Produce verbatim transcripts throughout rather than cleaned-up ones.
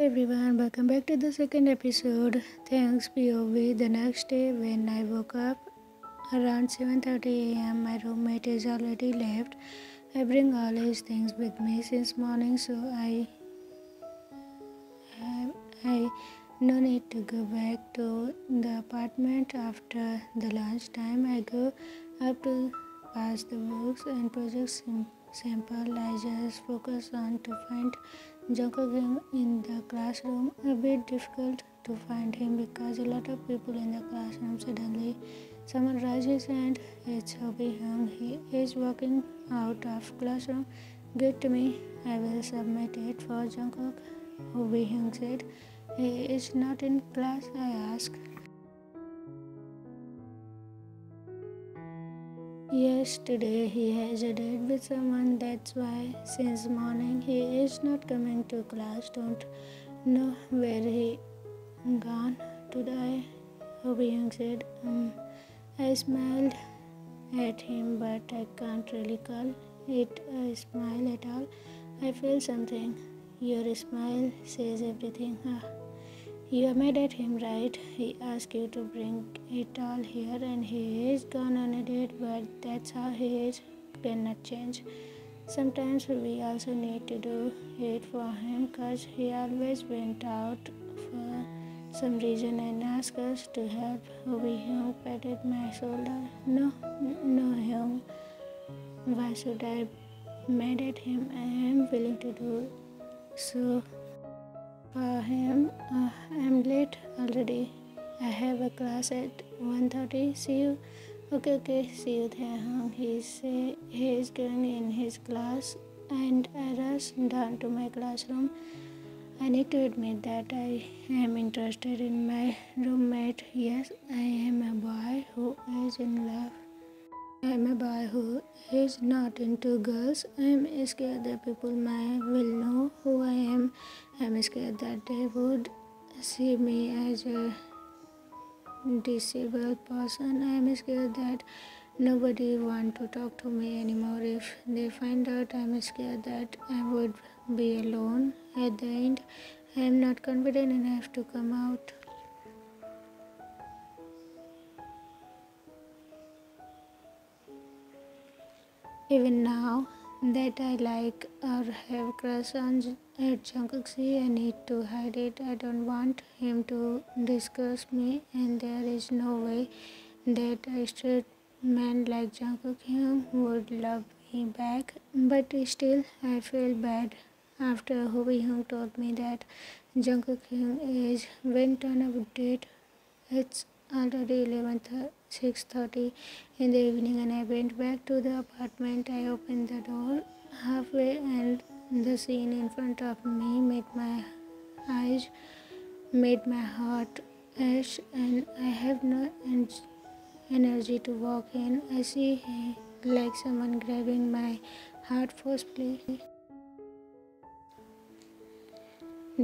Hey everyone, welcome back to the second episode. Thanks P O V. The next day when I woke up around seven thirty a m my roommate is already left. I bring all his things with me since morning, so I I, I no need to go back to the apartment after the lunch time. I go up to pass the books and projects sample. I just focus on to find Jungkook in the classroom. A bit difficult to find him because a lot of people in the classroom. Suddenly someone rises and it's Hobi-hyung. He is walking out of classroom. Get to me. I will submit it for Jungkook, Hobi-hyung said. He is not in class, I asked. Yes, today he has a date with someone, that's why since morning he is not coming to class. Don't know where he gone today, Hobi-hyung said. Um, I smiled at him, but I can't really call it a smile at all. I feel something. Your smile says everything. Huh? You are mad at him, right? He asked you to bring it all here and he is gone on a date, but that's how he is, cannot change. Sometimes we also need to do it for him because he always went out for some reason and asked us to help. Hobi-hyung patted my shoulder. No, no, Hyung. Why should I be mad at him? I am willing to do so. For him, uh, I'm late already. I have a class at one thirty. See you. Okay, okay. See you, Taehyung. He say he is going in his class, and I rush down to my classroom. I need to admit that I am interested in my roommate. Yes, I am a boy who is in love. I am a boy who is not into girls. I am scared that people might will know who I am. I am scared that they would see me as a disabled person. I am scared that nobody want to talk to me anymore if they find out. I am scared that I would be alone at the end. I am not confident enough to come out. Even now that I like or have crush on Jungkook, I need to hide it. I don't want him to discuss me, and there is no way that a straight man like Jungkook would love me back. But still, I feel bad after Hobi-hyung told me that Jungkook is went on a date. It's already eleven six thirty in the evening and I went back to the apartment. I opened the door halfway and the scene in front of me made my eyes, made my heart ache, and I have no energy to walk in. I see like someone grabbing my heart forcefully.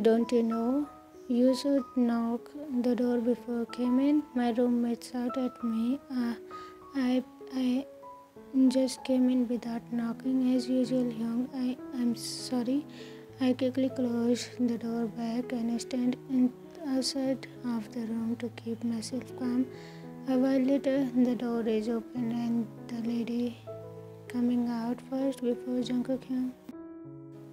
Don't you know? You should knock the door before came in. My roommate shouted at me. Uh, I I just came in without knocking as usual, Young. I I'm sorry. I quickly closed the door back and stand in outside of the room to keep myself calm. A while later, the door is open and the lady coming out first before Jungkook.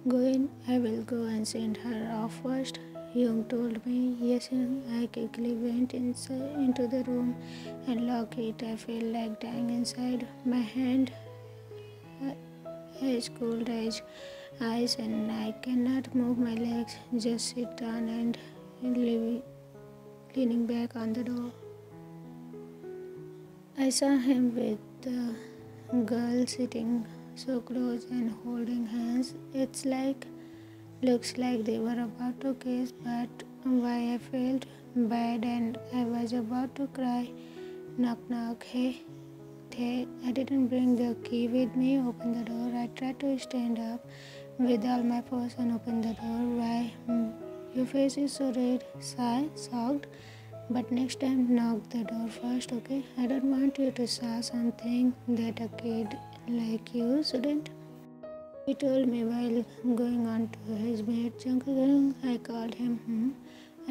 Go in. I will go and send her off first. Young told me. Yes, Young. I quickly went inside into the room and locked it. I felt like dying inside. My hand is cold as ice and I cannot move my legs. Just sit down and leaning back on the door. I saw him with the girl sitting so close and holding hands. It's like looks like they were about to kiss, but why I felt bad and I was about to cry. Knock, knock. Hey, hey, I didn't bring the key with me. Open the door. I tried to stand up with all my force and open the door. Why? Your face is so red. Sigh, sogged. But next time, knock the door first, okay? I don't want you to say something that a kid like you shouldn't. He told me while going on to his bed. Jungkook, I called him. Hmm?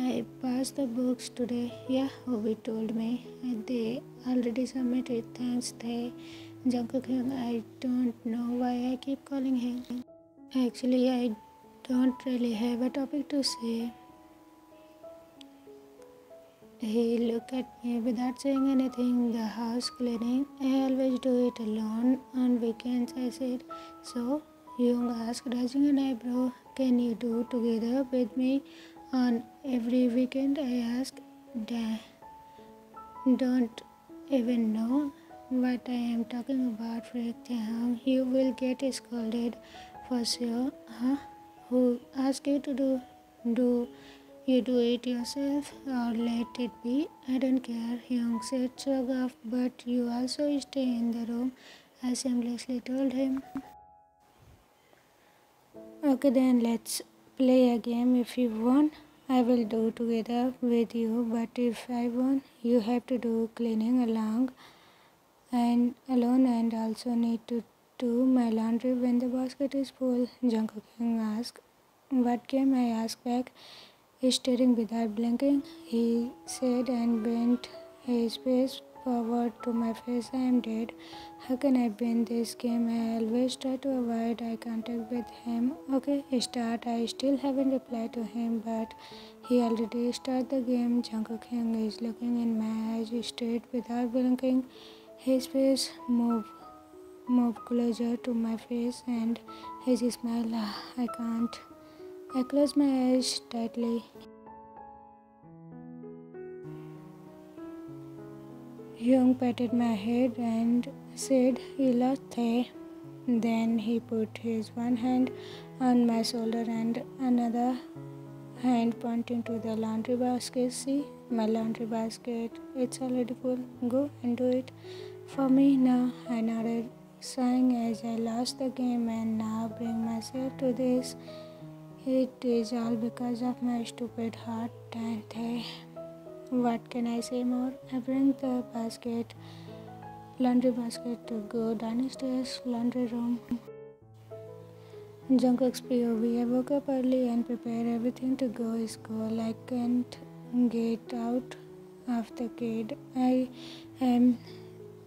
I passed the books today. Yeah, Hobi told me. They already submitted. Thanks, Tae. Jungkook, I don't know why I keep calling him. Actually, I don't really have a topic to say. He looked at me without saying anything. The house cleaning, I always do it alone on weekends, I said. So, Young asked, raising an eyebrow, can you do together with me on every weekend? I asked. Damn, don't even know what I am talking about, Frick Taehyung. You will get scolded for sure. Huh? Who asked you to do? Do you do it yourself or let it be? I don't care, Young said, shrug off, but you also stay in the room, I shamelessly told him. Okay, then let's play a game. If you want, I will do together with you, but if I want, you have to do cleaning along and alone and also need to do my laundry when the basket is full. Jungkook asked, what game? I asked back, staring without blinking, he said, and bent his face forward to my face. I am dead. How can I win this game? I always try to avoid eye contact with him. Okay, start. I still haven't replied to him, but he already started the game. Jungkook is looking in my eyes straight without blinking. His face moved, moved closer to my face, and his smile, ah, I can't. I close my eyes tightly. Young patted my head and said, you lost, Tae. Then he put his one hand on my shoulder and another hand pointing to the laundry basket. See, my laundry basket, it's already full. Go and do it for me now. I nodded, sighing as I lost the game and now bring myself to this. It is all because of my stupid heart, Tae. What can I say more? I bring the basket, laundry basket, to go downstairs laundry room. Jungkook's P O V. I woke up early and prepared everything to go to school. I can't get out of the cage. I am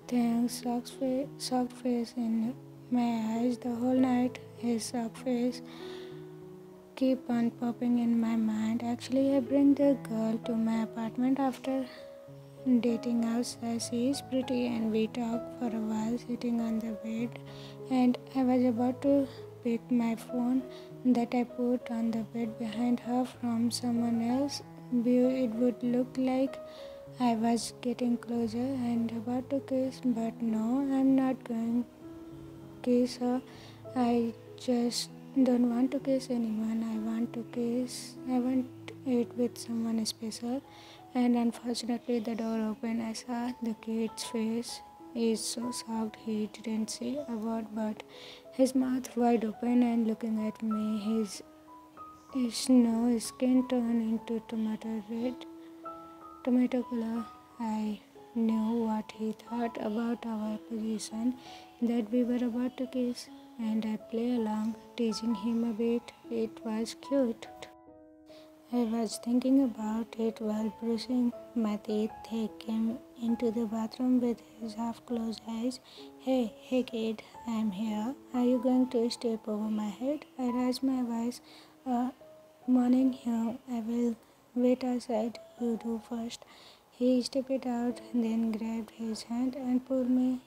throwing sock face, sock face in my eyes the whole night. His sock face keep on popping in my mind. Actually, I bring the girl to my apartment after dating outside. She is pretty and we talk for a while sitting on the bed, and I was about to pick my phone that I put on the bed behind her from someone else's view. It would look like I was getting closer and about to kiss, but no, I'm not going to kiss her. I just don't want to kiss anyone. I want to kiss. I want it with someone special. And unfortunately, the door opened. I saw the kid's face. He is so shocked he didn't see a word, but his mouth wide open and looking at me. His snow skin turned into tomato red, tomato color. I knew what he thought about our position, that we were about to kiss. And I play along, teasing him a bit. It was cute. I was thinking about it while brushing my teeth. He came into the bathroom with his half-closed eyes. Hey, hey kid, I'm here. Are you going to step over my head? I raised my voice. Uh, morning, Hyung. I will wait outside. You do first. He stepped out, then grabbed his hand and pulled me.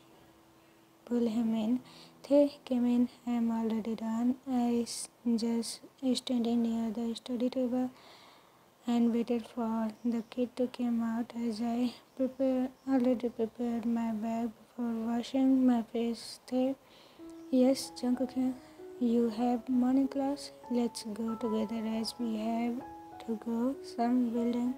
Pull him in. They came in. I am already done. I just standing near the study table and waited for the kid to come out as I prepare, already prepared my bag before washing my face. They, yes, Jungkook, you have morning class. Let's go together as we have to go. Some building,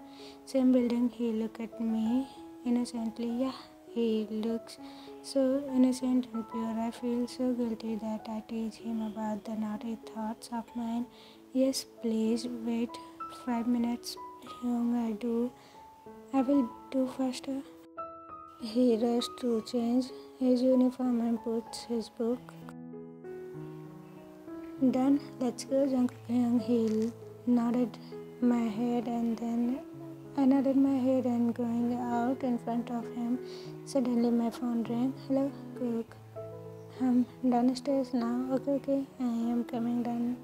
same building. He looked at me innocently. Yeah. He looks so innocent and pure. I feel so guilty that I teach him about the naughty thoughts of mine. Yes, please wait five minutes. Young, I do. I will do faster. He rushed to change his uniform and puts his book Done, let's go, Jungkook. He nodded my head and then I nodded my head and going out in front of him. Suddenly my phone rang. Hello, Cook. I'm downstairs now. Okay, okay. I am coming down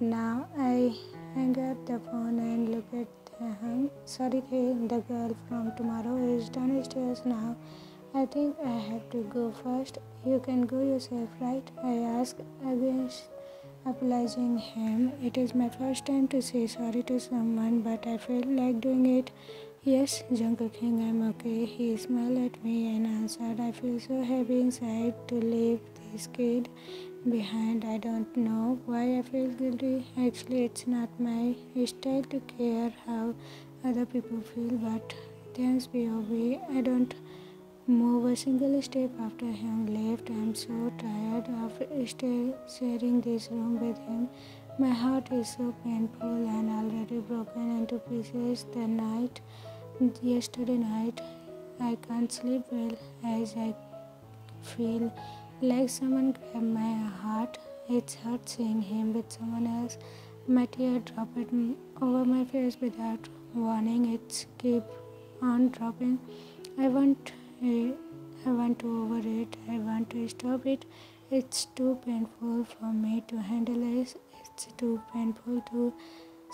now. I hang up the phone and look at Taehyung. Sorry, the girl from tomorrow is downstairs now. I think I have to go first. You can go yourself, right? I asked against apologizing him. It is my first time to say sorry to someone, but I feel like doing it. Yes, Jungkook, I'm okay. He smiled at me and answered, I feel so heavy inside to leave this kid behind. I don't know why I feel guilty. Actually, it's not my style to care how other people feel, but thanks B O B I don't move a single step after him left. I'm so tired of still sharing this room with him. My heart is so painful and already broken into pieces. The night, yesterday night, I can't sleep well as I feel like someone grabbed my heart. It's hurt seeing him with someone else. My tear dropped over my face without warning. It's keep on dropping. I want I want to over it. I want to stop it. It's too painful for me to handle it. It's too painful to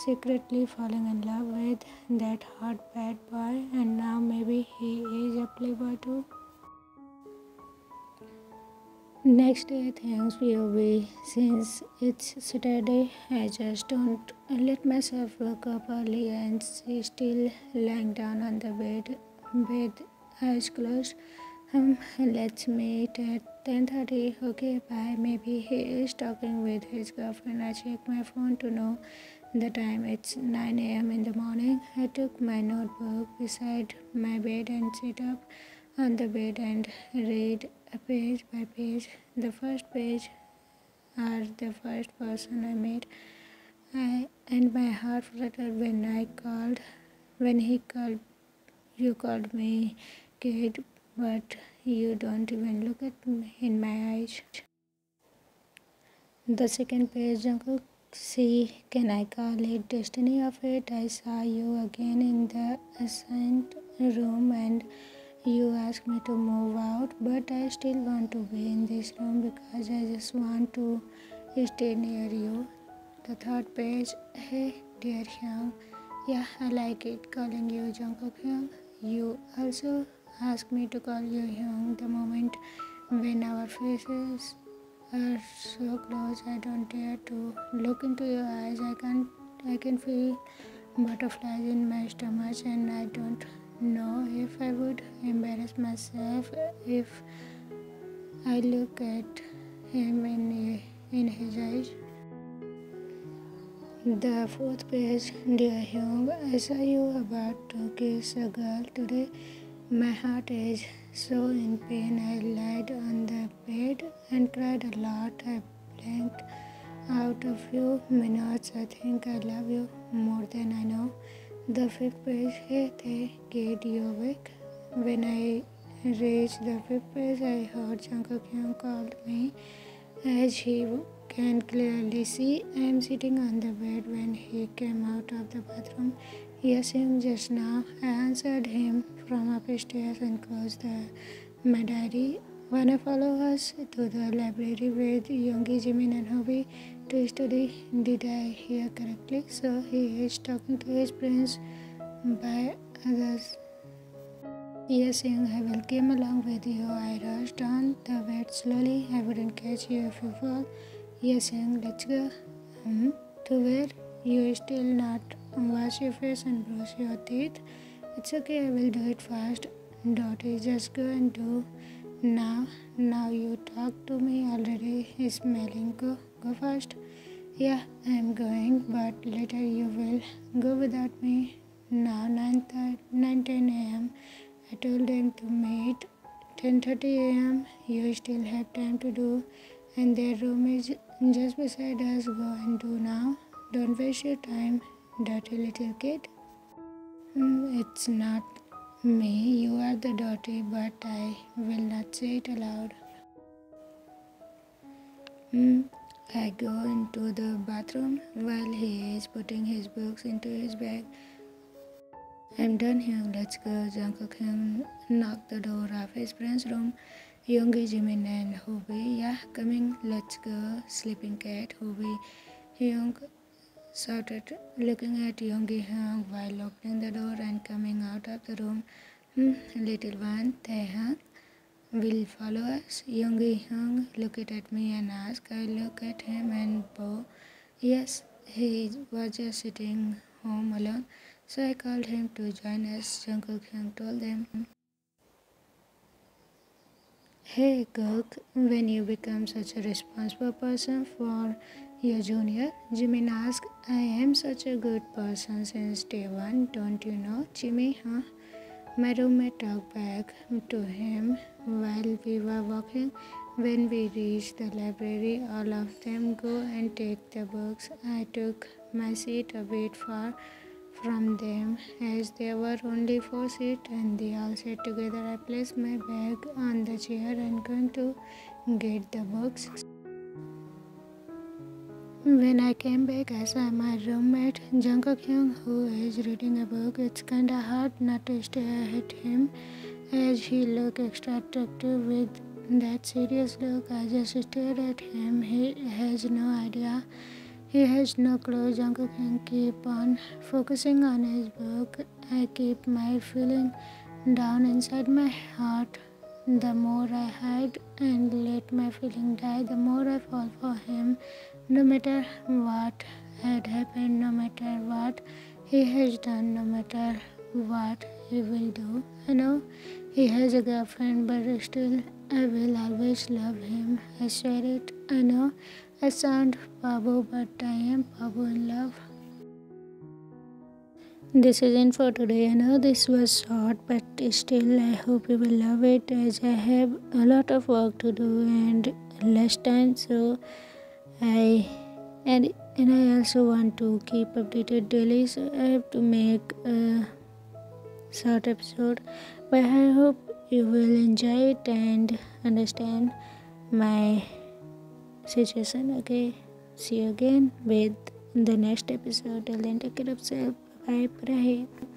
secretly falling in love with that hot bad boy. And now maybe he is a playboy too. Next day, things will be. Since it's Saturday, I just don't let myself wake up early and she's still lying down on the bed. bed. Eyes closed. Um, let's meet at ten thirty. Okay, bye. Maybe he is talking with his girlfriend. I checked my phone to know the time. It's nine a m in the morning. I took my notebook beside my bed and sit up on the bed and read a page by page. The first page are the first person I met. I and my heart fluttered when I called. When he called, you called me. Kid, but you don't even look at me in my eyes. The second page, Jungkook, see, can I call it destiny of it? I saw you again in the assigned room and you asked me to move out, but I still want to be in this room because I just want to stay near you. The third page, hey dear Hyung, yeah, I like it calling you Jungkook Hyung. You also asked me to call you Hyung. The moment when our faces are so close, I don't dare to look into your eyes. I can't, I can feel butterflies in my stomach and I don't know if I would embarrass myself if I look at him in, in his eyes. The fourth page, dear Hyung, I saw you about to kiss a girl today. My heart is so in pain. I lied on the bed and cried a lot. I blanked out a few minutes. I think I love you more than I know. The fifth page, hey, they get you awake. When I reached the fifth page, I heard Jungkook Hyung called me. As he can clearly see, I am sitting on the bed when he came out of the bathroom. Yes, him just now. I answered him from upstairs and closed the, my diary. When I follow us to the library with Yoongi, Jimin and Hobi to study, did I hear correctly? So he is talking to his friends by others. Yes, Young, I will come along with you. I rushed down the bed slowly. I wouldn't catch you if you fall. Yes, Young, let's go. Hmm? To where? You still not wash your face and brush your teeth. It's okay, I will do it fast. Dottie, just go and do now. Now you talk to me already. He's smelling. Go, go fast. Yeah, I'm going, but later you will go without me. Now nine ten a m I told them to meet ten thirty a m You still have time to do, and their room is just beside us. Go and do now. Don't waste your time. Dirty little kid. Mm, it's not me, you are the dirty, but I will not say it aloud. Mm, I go into the bathroom while he is putting his books into his bag. I'm done, Hyung, let's go. Jungkook Hyung knocked the door of his friend's room. Yoongi, Jimin and Hobi, yeah, coming, let's go. Sleeping cat, Hobi, Hyung shouted, looking at Yoongi Hyung while opening the door and coming out of the room. Hmm, little one, Taehyung will follow us. Yoongi Hyung looked at me and asked. I look at him and bow. Yes, he was just sitting home alone, so I called him to join us. Jungkook Hyung told them, "Hey, Kook, when you become such a responsible person for your junior?" Jimin asked. "I am such a good person since day one, don't you know, Jimmy, huh?" My roommate talked back to him while we were walking. When we reached the library, all of them go and take the books. I took my seat a bit far from them as there were only four seats and they all sat together. I placed my bag on the chair and going to get the books. When I came back, I saw my roommate Jungkook Hyung, who is reading a book. It's kinda hard not to stare at him as he looked extra attractive with that serious look. I just stared at him. He has no idea. He has no clue. Jungkook Hyung keep on focusing on his book. I keep my feeling down inside my heart. The more I hide and let my feeling die, the more I fall for him. No matter what had happened, no matter what he has done, no matter what he will do. I know he has a girlfriend, but still I will always love him. I swear it. I know I sound Babu, but I am Babu in love. This isn't for today. I know this was short, but still I hope you will love it as I have a lot of work to do and less time, so I and and I also want to keep updated daily, so I have to make a short episode, but I hope you will enjoy it and understand my situation. Okay, see you again with the next episode. Till then, take care of yourself. Bye, Prahe.